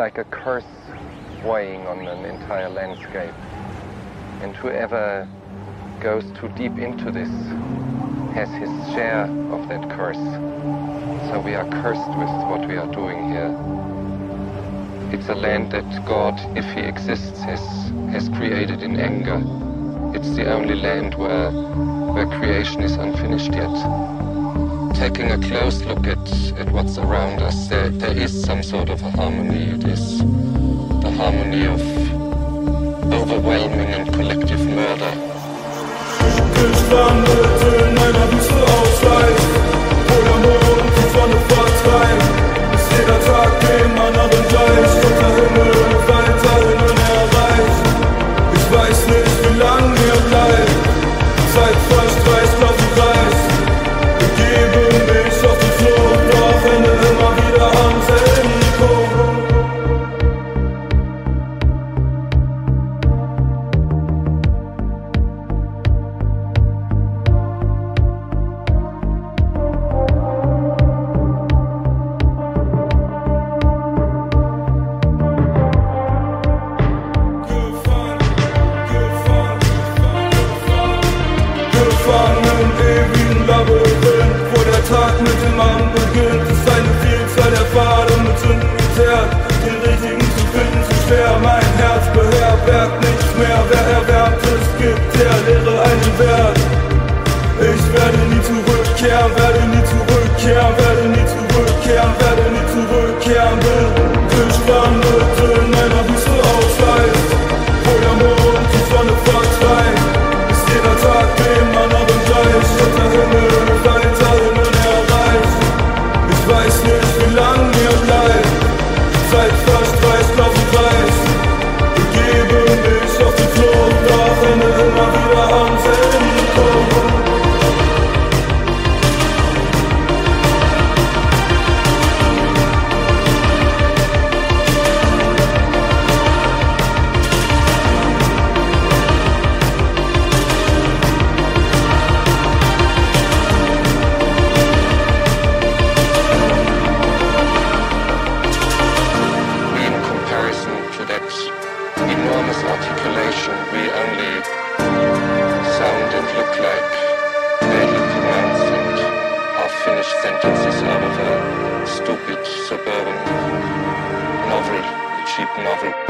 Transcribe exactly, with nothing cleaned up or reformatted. like a curse weighing on an entire landscape. And whoever goes too deep into this has his share of that curse. So we are cursed with what we are doing here. It's a land that God, if he exists, has, has created in anger. It's the only land where, where creation is unfinished yet. Taking a close look at, at what's around us, there, there is some sort of a harmony. It is the harmony of overwhelming and collective murder. Nothing.